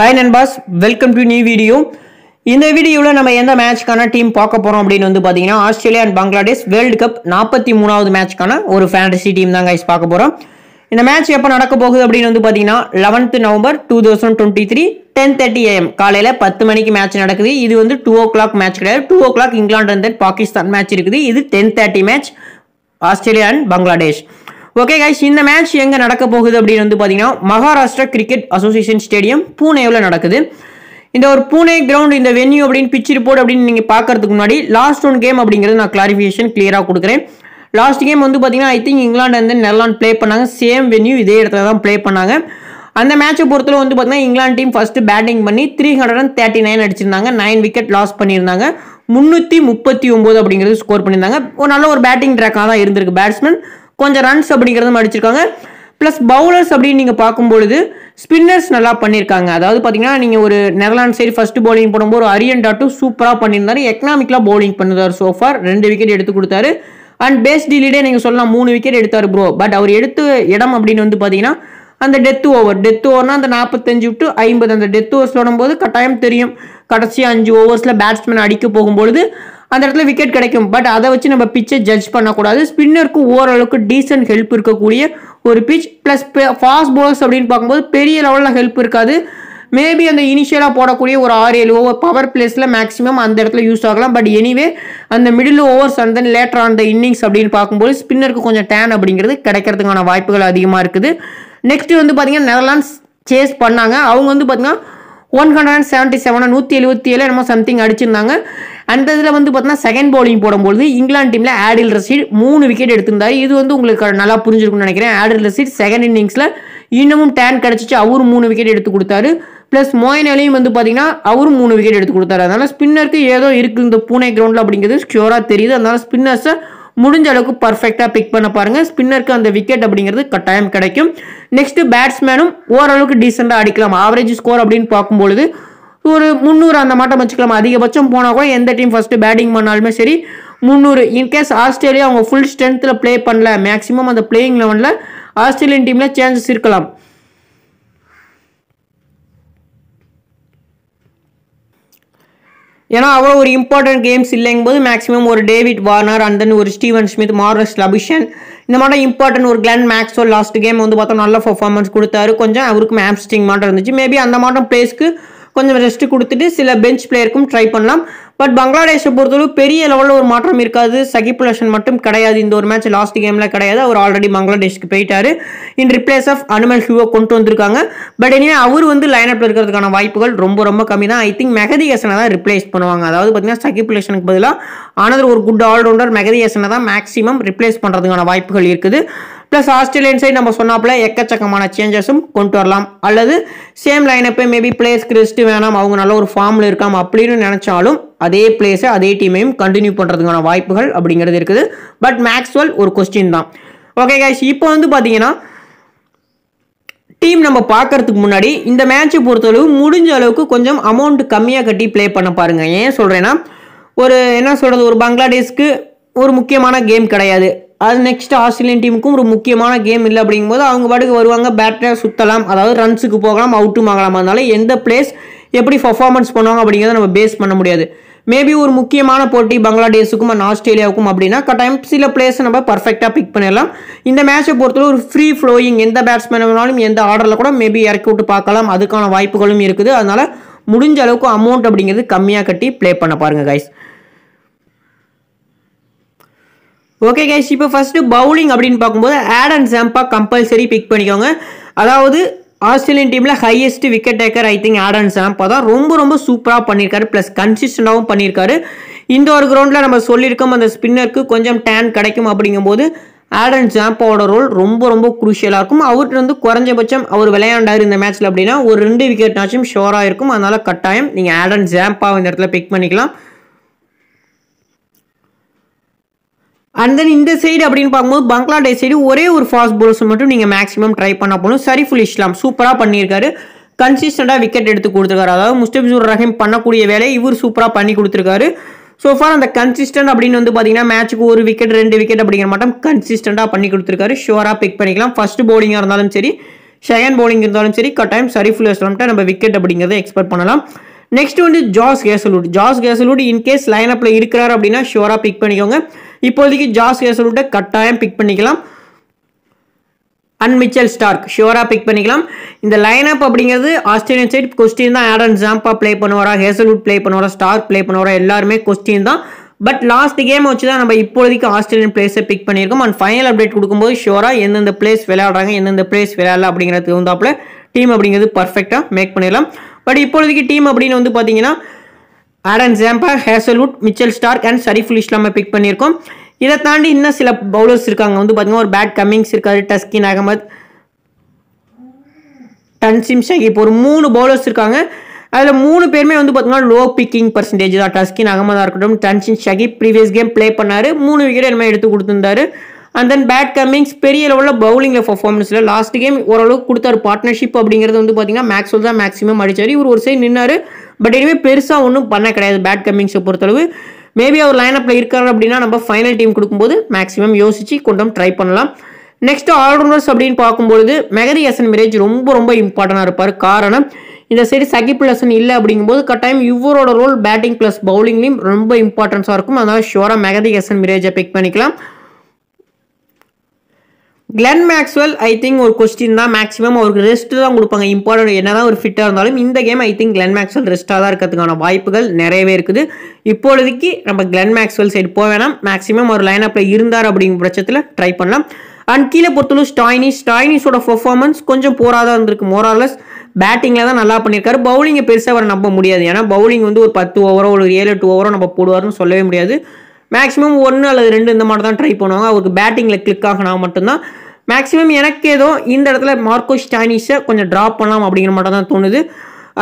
Hi Nanbas, welcome to new video. In this video, we will see match team Australia and Bangladesh World Cup 43rd match a fantasy team. This match is 11th November 2023, 10:30 AM. Match This is 2 o'clock match. 2 o'clock England and Pakistan match. This is 10:30 match Australia and Bangladesh. Okay guys, in the match yenga nadakapogudhu appadinu vandu pathina Maharashtra Cricket Association Stadium Puneula nadakudhu. Indha or Pune ground in the venue appadinu pitch report appadinu neenga paakradhukku munadi last one game abdingiradha na clarification clear ah kudukuren. Last game vandu pathina I think England and then Netherlands play pannanga same venue idhe edathila dhaan play pannanga. And the match porthula vandu pathina England team first batting panni 339 adichirundanga 9 wicket loss pannirundanga 339 abdingiradhu score pannirundanga. Or nalla or batting track ah dhaan irundirukku batsman கொஞ்சம் runs அப்படிங்கறதும் அடிச்சிருக்காங்க plus bowlers அப்படி நீங்க பாக்கும்போது spinners நல்லா பண்ணிருக்காங்க அதாவது பாத்தீங்கன்னா நீங்க ஒரு நெதர்லாந்து சைடு ஃபர்ஸ்ட் bowling போடும்போது அரியன் டாட் சூப்பரா பண்ணிருந்தாரு எகனாமிக்கலா bowling பண்ணதார் so far 2 விக்கெட் எடுத்து கொடுத்தாரு அண்ட் பேஸ்ட் டீலிடே நீங்க சொல்லலாம் 3 விக்கெட் எடுத்தாரு bro பட் அவர் எடுத்து இடம் அப்படினு வந்து பாத்தீங்கன்னா அந்த டெத் ஓவர்னா அந்த 45 to 50 அந்த டெத் ஓவர்ஸ் ஓடும்போது கட்டாயம் தெரியும் கடைசி 5 ஓவர்ஸ்ல பேட்ஸ்மேன் அடிக்க போகும்போது அந்த இடத்துல விக்கெட் கிடைக்கும் பட் அத வச்சு நம்ம பிட்சை ஜட்ஜ் பண்ண கூடாது ஸ்பின்னருக்கு ஓவர் அளவுக்கு டீசன்ட் ஹெல்ப் இருக்க கூடிய ஒரு பிட்ச் பிளஸ் ஃபாஸ்ட் bowlers அப்படினு பாக்கும்போது பெரிய லெவல்ல ஹெல்ப் இருக்காது மேபி அந்த இனிஷியலா போடக்கூடிய ஒரு 6-7 ஓவர் பவர் பிளேஸ்ல மேக்ஸिमम அந்த இடத்துல யூஸ் ஆகலாம் பட் எனிவே அந்த middle overs and then later on the innings அப்படினு பாக்கும்போது ஸ்பின்னருக்கு கொஞ்சம் டான் அப்படிங்கிறது கிடைக்கிறதுக்கான வாய்ப்புகள் அதிகமா இருக்குது நெக்ஸ்ட் வந்து பாத்தீங்கன்னா நெதர்லாண்ட்ஸ் சேஸ் பண்ணாங்க அவங்க வந்து பாத்தீங்கன்னா 177 177 என்னமோ சம்திங் அடிச்சிருந்தாங்க அந்த இதுல வந்து பாத்தீங்கன்னா செகண்ட் bowling போடும்போது இங்கிலாந்து டீம்ல ஆடில் ரஷீட் 3 விக்கெட் எடுத்துந்தாரு இது வந்து உங்களுக்கு நல்லா புரிஞ்சிருக்கும்னு நினைக்கிறேன் ஆடில் ரஷீட் செகண்ட் இன்னிங்ஸ்ல இன்னமும் டான் கிடைச்சிச்சு அவர் 3 விக்கெட் எடுத்து கொடுத்தாரு பிளஸ் மோயின் அலியும் வந்து பாத்தீங்கன்னா அவர் 3 விக்கெட் எடுத்து கொடுத்தாரு அதனால ஸ்பின்னருக்கு ஏதோ இருக்கு இந்த புனே கிரவுண்ட்ல அப்படிங்கிறது ஸ்கியூரா தெரியுது அதனால ஸ்பின்னர்ஸ் முடிஞ்ச அளவுக்கு பெர்ஃபெக்ட்டா பிக் பண்ண பாருங்க ஸ்பின்னருக்கு அந்த விக்கெட் அப்படிங்கிறது கட்டாயம் கிடைக்கும் நெக்ஸ்ட் பேட்ஸ்மேனும் ஓரளவுக்கு டீசன்ட்டா அடிக்கலாம் ஆவரேஜ் ஸ்கோர் அப்படினு பாக்கும்போது ஒரு 300 அந்த மாட்ட வச்சுக்கலாம் அதிகபட்சம் போனா கூட எந்த டீம் ஃபர்ஸ்ட் பேட்டிங் பண்ணாலுமே சரி 300 இன் கேஸ் ஆஸ்திரேலியா அவங்க ஃபுல் ஸ்ட்ரெngthல ப்ளே பண்ணல மேக்ஸिमम அந்த ப்ளேயிங் 11ல ஆஸ்திரேலியன் டீம்ல சேஞ்சஸ் இருக்கலாம் ஏனா அவளோ ஒரு இம்பார்ட்டன்ட் கேம்ஸ் இல்லைங்கும்போது மேக்ஸिमम ஒரு டேவிட் வார்னர் and then ஒரு ஸ்டீவன் ஸ்மித் மார்னஸ் லபுஷன் இந்த மாதிரி இம்பார்ட்டன்ட் ஒரு கிளென் மேக்ஸ்வெல் லாஸ்ட் கேம் வந்து பார்த்தா நல்ல பெர்ஃபார்மன்ஸ் கொடுத்தாரு கொஞ்சம் அவருக்கு ஆம்ஸ்டிங் மாட்டற இருந்துச்சு மேபி அந்த மாட்டம் பிளேஸ்க்கு கொஞ்சம் ரெஸ்ட் கொடுத்துட்டு சில பெஞ்ச் பிளேயருக்கும் ட்ரை பண்ணலாம் பட் பங்களாதேஷை பொறுத்தளவு பெரிய லெவல்ல ஒரு மாற்றம் இருக்காது சகிபுலேஷன் மட்டும் கிடையாது இந்த ஒரு மேட்ச் லாஸ்ட் கேம்ல கிடையாது அவர் ஆல்ரெடி பங்களாதேஷ்க்கு போயிட்டாரு இன் ரிப்ளேஸ் ஆஃப் அனுமல் ஹியூவோ கொண்டு வந்திருக்காங்க பட் எனிவே அவர் வந்து லைன் அப்ல இருக்கிறதுக்கான வாய்ப்புகள் ரொம்ப கம்மி தான் ஐ திங்க் மெஹதி ஹசனை தான் ரிப்ளேஸ் பண்ணுவாங்க அதாவது பாத்தீங்கன்னா சகிபுலேஷனுக்கு பதிலா ஆனதர் ஒரு குட் ஆல்ரவுண்டர் மெஹதி ஹசனை தான் மேக்ஸிமம் ரிப்ளேஸ் பண்றதுக்கான வாய்ப்புகள் இருக்குது பிளஸ் ஆஸ்திரேலியன் சைடு நம்ம சொன்னாப்ல எக்கச்சக்கமான சேஞ்சஸும் கொண்டு வரலாம் அல்லது சேம் லைனப்பே மேபி பிளேஸ் கிறிஸ்ட் வேணாம் அவங்க நல்ல ஒரு ஃபார்ம்ல இருக்காம அப்படின்னு நினைச்சாலும் அதே பிளேஸை அதே டீமையும் கண்டினியூ பண்றதுக்கான வாய்ப்புகள் அப்படிங்கிறது இருக்குது பட் மேக்ஸ்வெல் ஒரு கொஸ்டின் தான் ஓகே கைஸ் இப்போ வந்து பாத்தீங்கன்னா டீம் நம்ம பார்க்கிறதுக்கு முன்னாடி இந்த மேட்சை பொறுத்தளவு முடிஞ்ச அளவுக்கு கொஞ்சம் அமௌண்ட் கம்மியா கட்டி பிளே பண்ண பாருங்க ஏன் சொல்றேன்னா ஒரு என்ன சொல்றது ஒரு பங்களாதேஷ்க்கு ஒரு முக்கியமான கேம் கிடையாது அது நெக்ஸ்ட் ஆஸ்திரேலியன் டீமுக்கும் ஒரு முக்கியமான கேம் இல்லை அப்படிங்கும்போது அவங்க பாட்டுக்கு வருவாங்க பேட்டரை சுத்தலாம் அதாவது ரன்ஸுக்கு போகலாம் அவுட்டும் ஆகலாம் அதனால எந்த பிளேஸ் எப்படி பர்ஃபார்மன்ஸ் பண்ணுவாங்க அப்படிங்கிறத நம்ம பேஸ் பண்ண முடியாது மேபி ஒரு முக்கியமான போட்டி பங்களாதேஷுக்கும் அண்ட் ஆஸ்திரேலியாவுக்கும் அப்படின்னா கட்டாயம் சில பிளேஸை நம்ம பர்ஃபெக்டாக பிக் பண்ணிடலாம் இந்த மேட்சை பொறுத்தவரை ஒரு ஃப்ரீ ஃப்ளோயிங் எந்த பேட்ஸ்மேன் வேணாலும் எந்த ஆர்டரில் கூட மேபி இறக்கி விட்டு பார்க்கலாம் அதுக்கான வாய்ப்புகளும் இருக்குது அதனால முடிஞ்ச அளவுக்கு அமௌண்ட் அப்படிங்கிறது கம்மியாக கட்டி பிளே பண்ண பாருங்க கைஸ் ஓகே கைஸ் இப்போ ஃபர்ஸ்ட் பவுலிங் அப்படின்னு பாக்கும்போது ஆடம் ஜம்பா கம்பல்சரி பிக் பண்ணிக்கோங்க அதாவது ஆஸ்திரேலியன் டீம்ல highest wicket taker I think Adam Zampa தான் ரொம்ப சூப்பரா பண்ணிருக்காரு பிளஸ் கன்சிஸ்டன்டாவும் பண்ணிருக்காரு இந்த ஒரு கிரவுண்ட்ல நம்ம சொல்லியிருக்கோம் அந்த ஸ்பின்னருக்கு கொஞ்சம் டான் கிடைக்கும் அப்படிங்கும்போது ஆடம் ஜம்பாவோட ரோல் ரொம்ப குரூஷியலா இருக்கும் அவர்கிட்ட இருந்து குறைஞ்சபட்சம் அவர் விளையாண்டாரு இந்த மேட்ச்ல அப்படின்னா ஒரு 2 விக்கெட் நாச்சும் ஷோரா இருக்கும் அதனால கட்டாயம் நீங்க ஆடம் ஜம்பா இந்த இடத்துல பிக் பண்ணிக்கலாம் அண்ட் தென் இந்த சைடு அப்படின்னு பார்க்கும்போது பங்களாதேஷ் சைடு ஒரே ஒரு ஃபாஸ்ட் bowlers மட்டும் நீங்க மேக்ஸிமம் ட்ரை பண்ண போகணும் ஷரீஃபுல் இஸ்லாம் சூப்பரா பண்ணியிருக்காரு கன்சிஸ்டண்டா விக்கெட் எடுத்து கொடுத்துருக்காரு அதாவது முஷ்பிகுர் ரஹீம் பண்ணக்கூடிய வேலையை இவர் சூப்பரா பண்ணி கொடுத்துருக்காரு சோ ஃபார் அந்த கன்சிஸ்டன்ட் அப்படின்னு வந்து பாத்தீங்கன்னா மேட்சுக்கு 1 விக்கெட் 2 விக்கெட் அப்படிங்கிற மட்டும் கன்சிஸ்டண்டா பண்ணி கொடுத்துருக்காரு ஷோரா பிக் பண்ணிக்கலாம் ஃபர்ஸ்ட் பவுலிங்கா இருந்தாலும் சரி ஷகன் bowling இருந்தாலும் சரி கட்டாயம் ஷரீஃபுல் இஸ்லாம்ட்ட நம்ம விக்கெட் அப்படிங்கறத எக்ஸ்பெக்ட் பண்ணலாம். நெக்ஸ்ட் வந்து Josh Hazlewood. Josh Hazlewood in case line அப்ல இருக்கிறார் அப்படின்னா ஷோராக பிக் பண்ணிக்கோங்க. இப்போதைக்கு ஜாஷ் ஹேசல்வுட்டை கட்டாயம் பிக் பண்ணிக்கலாம். அண்ட் மிச்சல் ஸ்டார்க் ஷோராக பிக் பண்ணிக்கலாம். இந்த லைன் அப் அப்படிங்கிறது ஆஸ்திரேலியன் சைட் கொஸ்டின் தான். ஆடம் ஜாம்பா பிளே பண்ணுவாரா, ஹேசல்வுட் பிளே பண்ணுவாரா, ஸ்டார்க் பிளே பண்ணுவாரா, எல்லாருமே கொஸ்டின் தான். பட் லாஸ்ட் கேம் வச்சு தான் நம்ம இப்போதைக்கு ஆஸ்திரேலியன் பிளேஸை பிக் பண்ணியிருக்கோம். அண்ட் ஃபைனல் அப்டேட் கொடுக்கும்போது ஷோராக எந்தெந்த பிளேஸ் விளையாடுறாங்க எந்தெந்த பிளேஸ் விளையாடல அப்படிங்கிறது வந்தாப்புல டீம் அப்படிங்கிறது பர்ஃபெக்டாக மேக் பண்ணிடலாம். பட் இப்போதைக்கு டீம் அப்படின்னு வந்து பார்த்தீங்கன்னா Adam Zampa, Hazlewood, Mitchell Starc and Shoriful இஸ்லாமை பிக் பண்ணியிருக்கோம். இதை தாண்டி இன்னும் சில பவுலர்ஸ் இருக்காங்க. வந்து பார்த்தீங்கன்னா ஒரு பேட் கம்மிங்ஸ் இருக்காரு, டஸ்கின் அகமத், தன்சிம் ஷகி, இப்போ ஒரு 3 பவுலர்ஸ் இருக்காங்க. அதில் 3 பேருமே வந்து பார்த்தீங்கன்னா லோ பிக்கிங் பர்சன்டேஜ் தான். டஸ்கின் அகமதாக இருக்கட்டும், Tanzim Sakib previous game play பண்ணார், 3 விக்கெட் என்னமே எடுத்து கொடுத்துருந்தாரு. அண்ட் தென் பேட் கம்மிங்ஸ் பெரிய லெவலில் பவுலிங்கில் பர்ஃபார்மன்ஸில் லாஸ்ட் கேம் ஓரளவுக்கு கொடுத்தாரு. பார்ட்னர்ஷிப் அப்படிங்கிறது வந்து பார்த்தீங்கன்னா மேக்ஸ்வெல் தான் மேக்ஸிமம் அடித்தார். இவர் ஒரு சைடு நின்னார். பட் இனிமேல் பெருசாக ஒன்றும் பண்ண கிடையாது பேட் கம்மிங்ஸை பொறுத்தளவு. மேபி அவர் லைன் அப்பில் இருக்கார் அப்படின்னா நம்ம ஃபைனல் டீம் கொடுக்கும்போது மேக்ஸிமம் யோசிச்சு கொண்டு ட்ரை பண்ணலாம். நெக்ஸ்ட் ஆல்ரவுண்டர்ஸ் அப்படின்னு பார்க்கும்பொழுது மெஹதி ஹசன் மிராஜ் ரொம்ப ரொம்ப இம்பார்ட்டண்டாக இருப்பார். காரணம் இந்த சைடு ஷகிப் ஹசன் இல்லை அப்படிங்கும்போது கட்டாயம் இவரோட ரோல் பேட்டிங் ப்ளஸ் பவுலிங்லேயும் ரொம்ப இம்பார்ட்டன்ஸாக இருக்கும். அதனால் ஷோராக மெஹதி ஹசன் மிராஜை பிக் பண்ணிக்கலாம். கிளென் மேக்ஸ்வெல் ஐ திங்க் ஒரு கொஸ்டின் தான். மேக்ஸிமம் அவருக்கு ரெஸ்ட் தான் கொடுப்பாங்க. இம்பார்ட்டன்ட் என்னதான் ஒரு ஃபிட்டாக இருந்தாலும் இந்த game I think Glenn Maxwell ரெஸ்ட்டாக தான் இருக்கிறதுக்கான வாய்ப்புகள் நிறையவே இருக்குது. இப்போதைக்கு நம்ம கிளென் மேக்ஸ்வெல் சைடு போக வேணாம். மேக்ஸிமம் ஒரு லைன் அப்பில் இருந்தார் அப்படிங்கிற பட்சத்தில் ட்ரை பண்ணலாம். அண்ட் கீழே பொறுத்தளவு ஸ்டாய்னிஸோட பர்ஃபார்மன்ஸ் கொஞ்சம் போராதான் இருந்திருக்கு. மோரார்லஸ் பேட்டிங்கில் தான் நல்லா பண்ணியிருக்காரு. பவுலிங்கை பெருசாக அவரை நம்ப முடியாது. ஏன்னா பவுலிங் வந்து ஒரு 10 ஓவரோ ஒரு 7-8 ஓவரோ நம்ம போடுவார்னு சொல்லவே முடியாது. மேக்ஸிமம் 1 அல்லது 2 இந்த மாதிரி தான் ட்ரை பண்ணுவாங்க. அவருக்கு பேட்டிங்கில் கிளிக் ஆகினா மட்டும்தான் மேக்ஸிமம் எனக்கு ஏதோ இந்த இடத்துல மார்க்கோ ஸ்டாய்னிஸை கொஞ்சம் ட்ராப் பண்ணலாம் அப்படிங்கிற மாதிரி தான் தோணுது.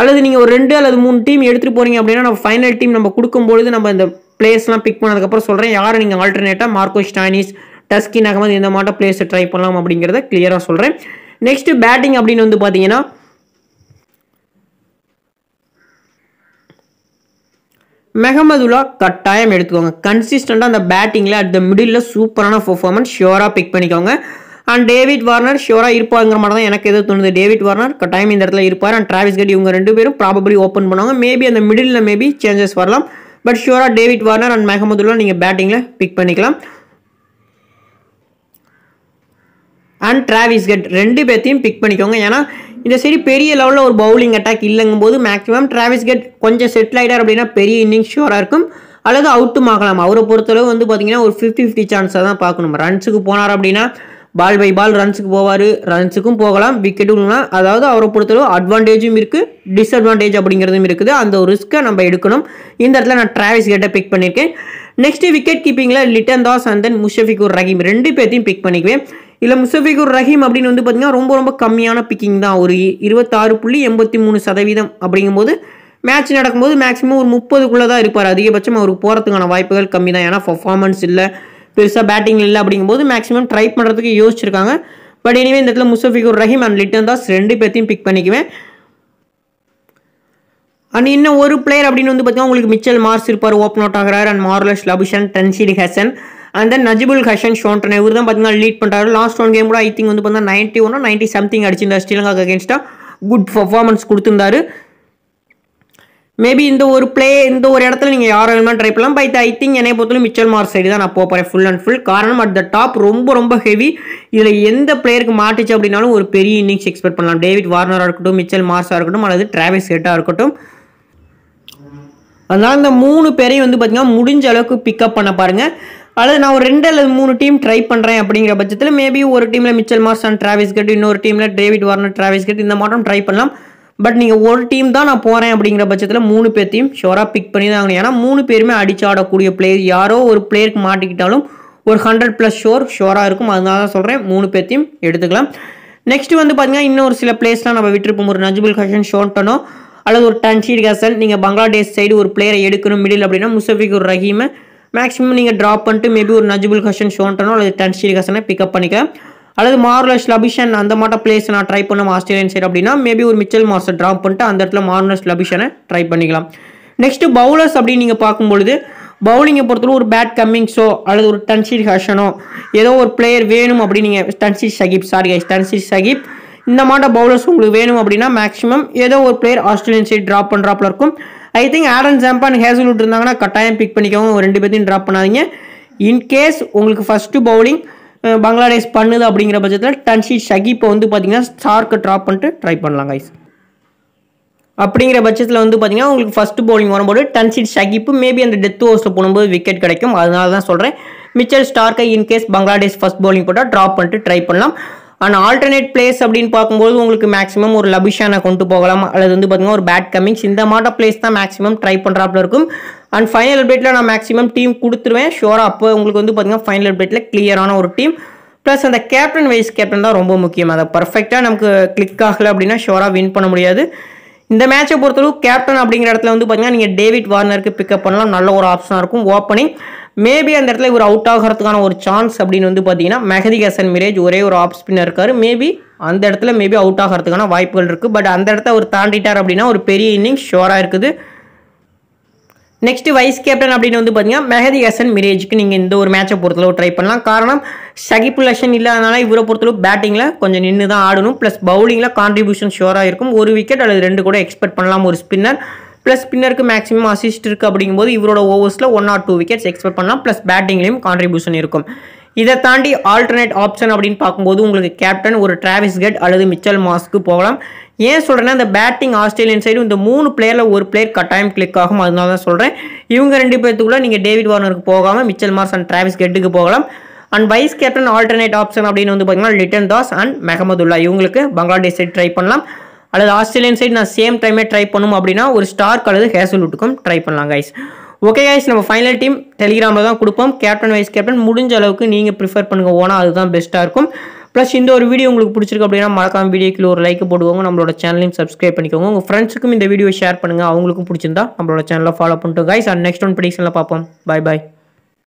அல்லது நீங்கள் ஒரு 2 அல்லது 3 டீம் எடுத்துகிட்டு போகிறீங்க அப்படின்னா நம்ம ஃபைனல் டீம் நம்ம கொடுக்கும்பொழுது நம்ம இந்த பிளேஸ்லாம் பிக் பண்ணதுக்கப்புறம் சொல்கிறேன் யாரை நீங்கள் ஆல்டர்னேட்டாக மார்க்கோ ஸ்டாய்னிஸ், டஸ்கின் அகமது இந்த மாதிரி பிளேஸை ட்ரை பண்ணலாம் அப்படிங்கிறத கிளியராக சொல்கிறேன். நெக்ஸ்ட்டு பேட்டிங் அப்படின்னு வந்து பார்த்தீங்கன்னா மஹ்மதுல்லா கட்டாயம் எடுத்துக்கோங்க. கன்சிஸ்டண்டாக அந்த பேட்டிங்கில் அட் த மிடில் சூப்பரான பர்ஃபார்மன்ஸ் ஷோராக பிக் பண்ணிக்கோங்க. அண்ட் டேவிட் வார்னர் ஷோராக இருப்பாங்கிற மாதிரி தான் எனக்கு எது தோணுது. டேவிட் வார்னர் கட்டாயம் இந்த இடத்துல இருப்பார். அண்ட் டிராவிஸ் கெட் இவங்க 2 பேரும் ப்ராபபலி ஓப்பன் பண்ணுவாங்க. மேபி அந்த மிடில் மேபி சேஞ்சஸ் வரலாம். பட் ஷோராக டேவிட் வார்னர் அண்ட் மஹ்மதுல்லா நீங்கள் பேட்டிங்கில் பிக் பண்ணிக்கலாம். அண்ட் டிராவிஸ் கெட் 2 பேர்த்தையும் பிக் பண்ணிக்கோங்க. ஏன்னா இந்த சரி பெரிய லெவலில் ஒரு பவுலிங் அட்டாக் இல்லைங்கும் போது மேக்ஸிமம் டிராவிஸ் கெட் கொஞ்சம் செட்டில் ஆகிட்டார் அப்படின்னா பெரிய இன்னிங்ஸ் ஷோராக இருக்கும். அல்லது அவுட்டும் ஆகலாம். அவரை பொறுத்தளவு வந்து பார்த்தீங்கன்னா ஒரு 50-50 சான்ஸாக தான் பார்க்கணும். ரன்ஸுக்கு போனார் அப்படின்னா பால் பை பால் ரன்ஸுக்கு போவார், ரன்ஸுக்கும் போகலாம், விக்கெட்டும்னா. அதாவது அவரை பொறுத்தளவு அட்வான்டேஜும் இருக்குது, டிஸ்அட்வான்டேஜ் அப்படிங்கிறதும் இருக்குது. அந்த ஒரு ரிஸ்க்கை நம்ம எடுக்கணும். இந்த இடத்துல நான் டிராவிஸ் கெட்டை பிக் பண்ணியிருக்கேன். நெக்ஸ்ட்டு விக்கெட் கீப்பிங்கில் லிட்டன் தாஸ் அண்ட் தென் முஷஃபிகுர் ரஹீம் 2 பேர்த்தையும் பிக் பண்ணிக்குவேன். இல்லை முஷஃபிகுர் ரஹீம் அப்படின்னு வந்து பார்த்தீங்கன்னா ரொம்ப ரொம்ப கம்மியான பிக்கிங் தான். ஒரு 26.83% அப்படிங்கும்போது மேட்ச் நடக்கும்போது மேக்ஸிமம் ஒரு 30க்குள்ளே தான் இருப்பார். அதிகபட்சம் அவருக்கு போகிறதுக்கான வாய்ப்புகள் கம்மி தான். ஏன்னா பர்ஃபார்மன்ஸ் இல்லை, பெருசாக பேட்டிங் இல்லை அப்படிங்கும்போது மேக்ஸிமம் ட்ரை பண்ணுறதுக்கு யோசிச்சிருக்காங்க. பட் எனிவே இந்த இடத்துல முஷஃபிகுர் ரஹீம் அண்ட் லிட்டன் தாஸ் 2 பேர்த்தையும் பிக் பண்ணிக்குவேன். அண்ட் இன்னும் ஒரு பிளேயர் அப்படின்னு வந்து பார்த்தீங்கன்னா உங்களுக்கு மிச்சல் மார்ஷ் இருப்பார், ஓப்பன் அவுட் ஆகிறார். And Marnus Labuschagne, Tanzid Hasan and then Najibul Hasan ஷோன்டனே இவர் தான் பார்த்தீங்கன்னா லீட் பண்ணுறாரு. லாஸ்ட் 1 கேம் கூட ஐ திங்க் வந்து பார்த்தீங்கன்னா 91-90 something அடிச்சிருந்தார். ஸ்ரீலங்காக்கு அகேன்ஸ்டாக குட் பர்ஃபார்மன்ஸ் கொடுத்துருந்தாரு. மேபி இந்த ஒரு இடத்துல நீங்கள் யார் வேணுமா ட்ரை பண்ணலாம். பட் ஐ திங்க் என்னை பொறுத்தவரை மிச்சல் மார்ஷ் சைடு தான் நான் போகிறேன் ஃபுல் அண்ட் ஃபுல். காரணம் அட் த டாப் ரொம்ப ரொம்ப ஹெவி. இதில் எந்த பிளேயருக்கு மாட்டுச்சு அப்படின்னாலும் ஒரு பெரிய இன்னிங்ஸ் எக்ஸ்பெக்ட் பண்ணலாம். டேவிட் வார்னராக இருக்கட்டும், மிச்சல் மார்ஷாக இருக்கட்டும், அல்லது டிராவிஸ் கெட்டாக இருக்கட்டும். அதனால் இந்த 3 பேரையும் வந்து பார்த்தீங்கன்னா முடிஞ்ச அளவுக்கு பிக்கப் பண்ண பாருங்கள். அல்லது நான் ஒரு 2 அல்லது 3 டீம் ட்ரை பண்ணுறேன் அப்படிங்கிற பட்சத்தில் மேபி ஒரு டீமில் Mitchell Marsh and Travis Head, இன்னொரு டீமில் டேவிட் வார்னர், டிராவிஸ் கெட் இந்த மாட்டம் ட்ரை பண்ணலாம். பட் நீங்கள் ஒரு டீம் தான் நான் போகிறேன் அப்படிங்கிற பட்சத்தில் 3 பேர்த்தையும் ஷோராக பிக் பண்ணி தான் ஆகணும். ஏன்னா 3 பேருமே அடிச்சாடக்கூடிய பிளேயர் யாரோ ஒரு பிளேயருக்கு மாட்டிக்கிட்டாலும் ஒரு 100+ ஷோர் ஷோராக இருக்கும். அதனால தான் சொல்கிறேன் 3 பேர்த்தையும் எடுத்துக்கலாம். நெக்ஸ்ட்டு வந்து பார்த்தீங்கன்னா இன்னொரு சில பிளேஸ்லாம் நம்ம விட்டுருப்போம். ஒரு நஜிபுல் ஹசன் ஷோன்டனோ அல்லது ஒரு தன்சீத் ஹசன். நீங்கள் பங்களாதேஷ் சைடு ஒரு பிளேயரை எடுக்கணும் மிடில் அப்படின்னா முஷஃபிகுர் ரஹீமை மேக்ஸிமம் நீங்கள் ட்ராப் பண்ணிட்டு மேபி ஒரு நஜிபுல் ஹசன் ஷோன்டனோ அல்லது தன்சீத் ஹசனை பிக்கப் பண்ணிக்க. அல்லது மார்னஸ் லபுஷான் அந்த மாட்ட பிளேஸ் நான் ட்ரை பண்ணும் ஆஸ்திரேலியன் சைடு அப்படின்னா மேபி ஒரு மிச்சல் மார்ஷை ட்ராப் பண்ணிட்டு அந்த இடத்துல மார்னஸ் லபுஷானை ட்ரை பண்ணிக்கலாம். நெக்ஸ்ட்டு பவுலர்ஸ் அப்படின்னு நீங்கள் பார்க்கும்பொழுது பவுலிங்கை பொறுத்தவரை ஒரு பேட் கம்மிங்ஸோ அல்லது ஒரு தன்சீத் ஹசனோ ஏதோ ஒரு பிளேயர் வேணும் அப்படின்னு நீங்கள் தன்சீத் ஷகிப் இந்த மாட்ட பவுலர்ஸ் உங்களுக்கு வேணும் அப்படினா மேக்ஸिमम ஏதோ ஒரு பிளேயர் ஆஸ்திரேலியன் சைடு டிராப் பண்றாப்ல இருக்கும். I think Adam Zampa and Hazlewood இருந்தாங்கனா கட்டாயம் பிக் பண்ணிக்கோங்க. ரெண்டு பேத்தையும் டிராப் பண்ணாதீங்க. இன் கேஸ் உங்களுக்கு ஃபர்ஸ்ட் பவுலிங் பங்களாதேஷ் பண்ணுது அப்படிங்கற பட்சத்துல டன்சி ஷகி இப்போ வந்து பாத்தீங்கன்னா ஸ்டார்க்க டிராப் பண்ணிட்டு ட்ரை பண்ணலாம் गाइस. அப்படிங்கற பட்சத்துல வந்து பாத்தீங்கன்னா உங்களுக்கு ஃபர்ஸ்ட் பவுலிங் வரும்போது டன்சிட் ஷகிப்பு மேபி அந்த டெத் ஓவர்ஸ்ல போடும்போது விக்கெட் கிடைக்கும். அதனால தான் சொல்றேன் மிச்சல் ஸ்டார்க்கை in case Bangladesh first bowling போட்டா டிராப் பண்ணிட்டு ட்ரை பண்ணலாம். அண்ட் ஆல்டர்னேட் பிளேஸ் அப்படின்னு பார்க்கும்போது உங்களுக்கு மேக்ஸிமம் ஒரு லபுஷானை கொண்டு போகலாம் அல்லது வந்து பாத்தீங்கன்னா ஒரு பேட் கமிங்ஸ் இந்த மாட்ட பிளேஸ் தான் மேக்ஸிமம் ட்ரை பண்றாப்ல இருக்கும். அண்ட் ஃபைனல் பிளேட்ல நான் மேக்ஸிமம் டீம் கொடுத்துருவேன் ஷோரா. அப்போ உங்களுக்கு வந்து பாத்தீங்கன்னா ஃபைனல் பிளேட்ல கிளியரான ஒரு டீம் பிளஸ் அந்த கேப்டன் வைஸ் கேப்டன் தான் ரொம்ப முக்கியம். அதை பர்ஃபெக்டா நமக்கு கிளிக் ஆகல அப்படின்னா ஷோரா வின் பண்ண முடியாது. இந்த மேட்சை பொறுத்தளவு கேப்டன் அப்படிங்கிற இடத்துல வந்து பார்த்தீங்கன்னா நீங்கள் டேவிட் வார்னருக்கு பிக்கப் பண்ணலாம். நல்ல ஒரு ஆப்ஷனாக இருக்கும் ஓப்பனிங். மேபி அந்த இடத்துல இவர் அவுட் ஆகிறதுக்கான ஒரு சான்ஸ் அப்படின்னு வந்து பார்த்தீங்கன்னா மெஹதி ஹசன் மிராஜ் ஒரே ஒரு ஆஃப் ஸ்பின்னர் இருக்காரு. மேபி அந்த இடத்துல மேபி அவுட் ஆகிறதுக்கான வாய்ப்புகள் இருக்குது. பட் அந்த இடத்த அவர் தாண்டிட்டார் அப்படின்னா ஒரு பெரிய இன்னிங்ஸ் ஷோராக இருக்குது. நெக்ஸ்ட் வைஸ் கேப்டன் அப்படின்னு வந்து பார்த்தீங்கன்னா மெஹதி ஹசன் மிராஜுக்கு நீங்கள் இந்த ஒரு மேட்சை பொறுத்தளவு ட்ரை பண்ணலாம். காரணம் ஷகிப் லஷன் இல்லாதனால இவரை பொறுத்தளவு பேட்டிங்கில் கொஞ்சம் நின்று தான் ஆடணும். ப்ளஸ் பவுலிங்கில் கான்ட்ரிபியூஷன் ஷோராக இருக்கும். ஒரு விக்கெட் அல்லது ரெண்டு கூட எக்ஸ்பெக்ட் பண்ணலாம் ஒரு ஸ்பின்னர். ப்ளஸ் ஸ்பின்னருக்கு மேக்ஸிமம் அசிஸ்ட் இருக்குது அப்படிங்கும்போது இவரோட ஓவர்ஸில் 1 or 2 விக்கெட்ஸ் எக்ஸ்பெக்ட் பண்ணலாம். ப்ளஸ் பேட்டிங்லேயும் கான்ட்ரிபியூஷன் இருக்கும். இதை தாண்டி ஆல்டர்னேட் ஆப்ஷன் அப்படின்னு பார்க்கும்போது உங்களுக்கு கேப்டன் ஒரு டிராவிஸ் கெட் அல்லது மிச்சல் மார்ஷ்க்கு போகலாம். ஏன் சொல்கிறேன்னா இந்த பேட்டிங் ஆஸ்திரேலியன் சைடு இந்த 3 பிளேயரில் ஒரு பிளேயர் கட்டாயம் கிளிக் ஆகும். அதனால தான் சொல்கிறேன் இவங்க 2 பேர்த்துக்குள்ளே நீங்கள் டேவிட் வார்னருக்கு போகாமல் மிச்சல் மார்ஷ் அண்ட் டிராவிஸ் கெட்டுக்கு போகலாம். And vice captain alternate option அப்படின்னு வந்து பார்த்தீங்கன்னா லிட்டன் தாஸ் அண்ட் மஹமுதுல்லா இவங்களுக்கு பங்களாதேஷ் சைடு ட்ரை பண்ணலாம். அல்லது ஆஸ்திரேலியன் சைடு நான் சேம் டைமே ட்ரை பண்ணணும் அப்படின்னா ஒரு ஸ்டார்க் அல்லது ஹேசல்வுட்டுக்கும் ட்ரை பண்ணலாம் கைஸ். ஓகே கைஸ், நம்ம ஃபைனல் டீம் டெலிகிராமில் தான் கொடுப்போம். கேப்டன் வைஸ் கேப்டன் முடிஞ்ச அளவுக்கு நீங்கள் ப்ரிஃபர் பண்ணுங்கள், ஓனா அதுதான் பெஸ்ட்டாக இருக்கும். ப்ளஸ் இந்த ஒரு வீடியோ உங்களுக்கு பிடிச்சிருக்கு அப்படின்னா மறக்காம வீடியோக்குள்ள ஒரு லைக் போடுவோங்க. நம்மளோட சேனலையும் சப்ஸ்கிரைப் பண்ணிக்கோங்க. உங்கள் ஃப்ரெண்ட்ஸுக்கும் இந்த வீடியோ ஷேர் பண்ணுங்கள், அவங்களுக்கும் பிடிச்சிருந்தா நம்மளோட சேனலை ஃபாலோ பண்ணிட்டு கைஸ். அண்ட் நெக்ஸ்ட் ஒன் ப்ரெடிக்ஷனில் பார்ப்போம். பை பாய்.